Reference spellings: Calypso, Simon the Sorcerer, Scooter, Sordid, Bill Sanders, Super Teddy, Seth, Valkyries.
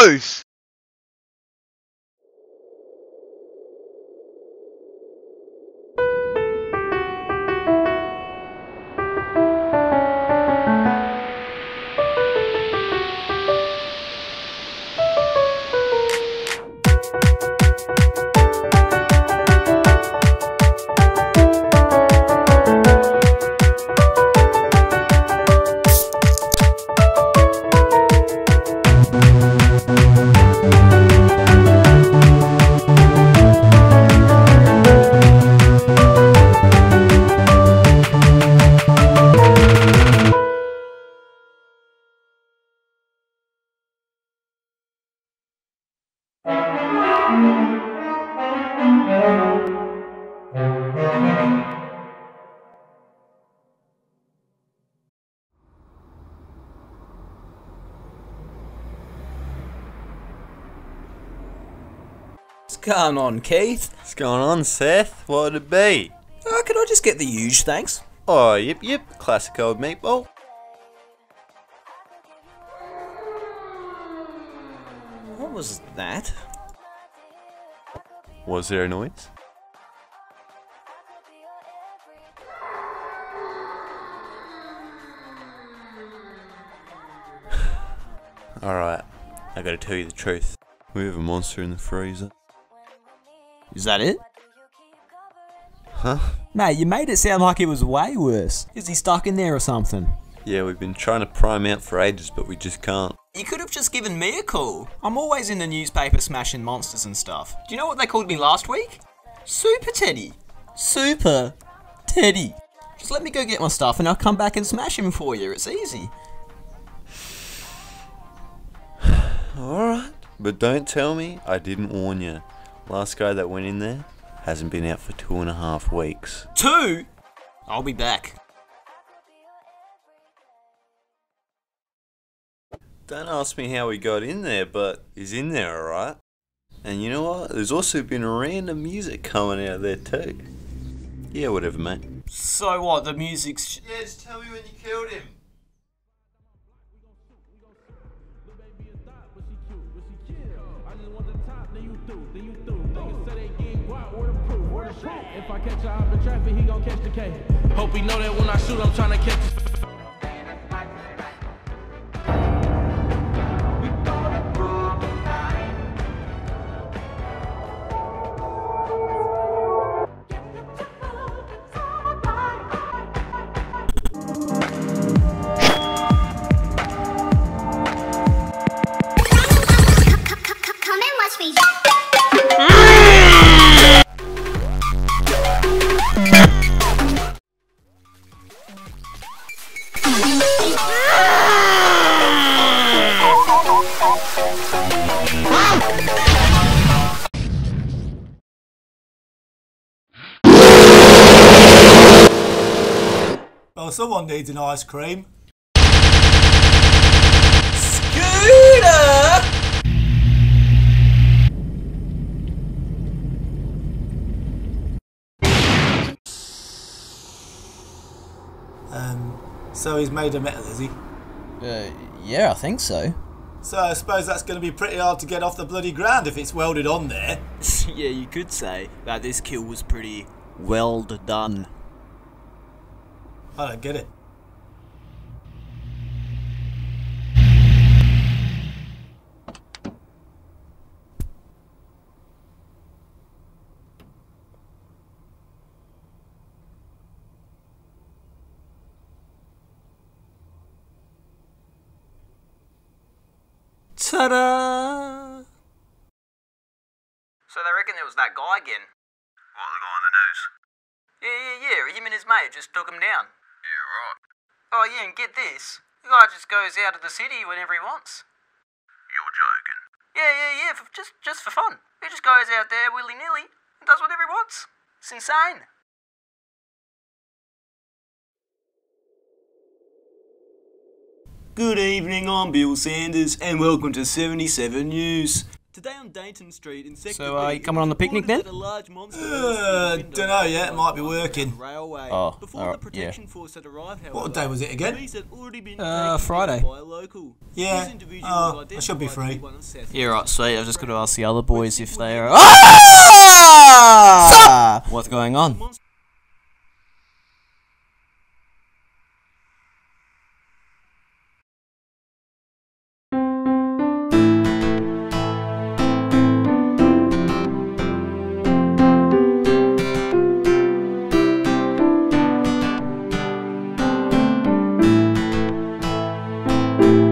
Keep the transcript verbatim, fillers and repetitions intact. close! What's going on, Keith? What's going on, Seth? What would it be? Oh, could I just get the huge thanks? Oh, yep, yep. Classic old meatball. What was that? Was there a noise? Alright, I gotta tell you the truth. We have a monster in the freezer. Is that it? Huh? Mate, you made it sound like it was way worse. Is he stuck in there or something? Yeah, we've been trying to pry him out for ages, but we just can't. You could have just given me a call. I'm always in the newspaper smashing monsters and stuff. Do you know what they called me last week? Super Teddy. Super Teddy. Just let me go get my stuff and I'll come back and smash him for you. It's easy. Alright. But don't tell me I didn't warn you. Last guy that went in there hasn't been out for two and a half weeks. Two? I'll be back. Don't ask me how he got in there, but he's in there, alright? And you know what? There's also been random music coming out there too. Yeah, whatever, mate. So what? The music's... Sh yeah, just tell me when you killed him. If I catch a hop in traffic, he gon' catch the K. Hope he know that when I shoot, I'm tryna catch it. Come and watch me. Oh, someone needs an ice cream. Scooter! Um, so he's made of metal, is he? Uh, yeah, I think so. So I suppose that's going to be pretty hard to get off the bloody ground if it's welded on there. Yeah, you could say that this kill was pretty well done. I don't get it. Ta-da! So they reckon there was that guy again. What, the guy on the news? Yeah, yeah, yeah, him and his mate just took him down. Yeah, right. Oh yeah, and get this. The guy just goes out of the city whenever he wants. You're joking. Yeah, yeah, yeah, for, just, just for fun. He just goes out there willy-nilly and does whatever he wants. It's insane. Good evening, I'm Bill Sanders and welcome to seventy-seven News. Today on Dayton Street, in Sector so, are you coming on the picnic then? A large monster uh, don't know yet, it might be working. Railway. Oh, Before right, the protection yeah. force had arrived, however, what day was it again? Been uh, Friday. By a local. Yeah, oh, I should be free. Yeah, right, sweet. I was just going to ask the other boys if they are... Ah! What's going on? Thank you.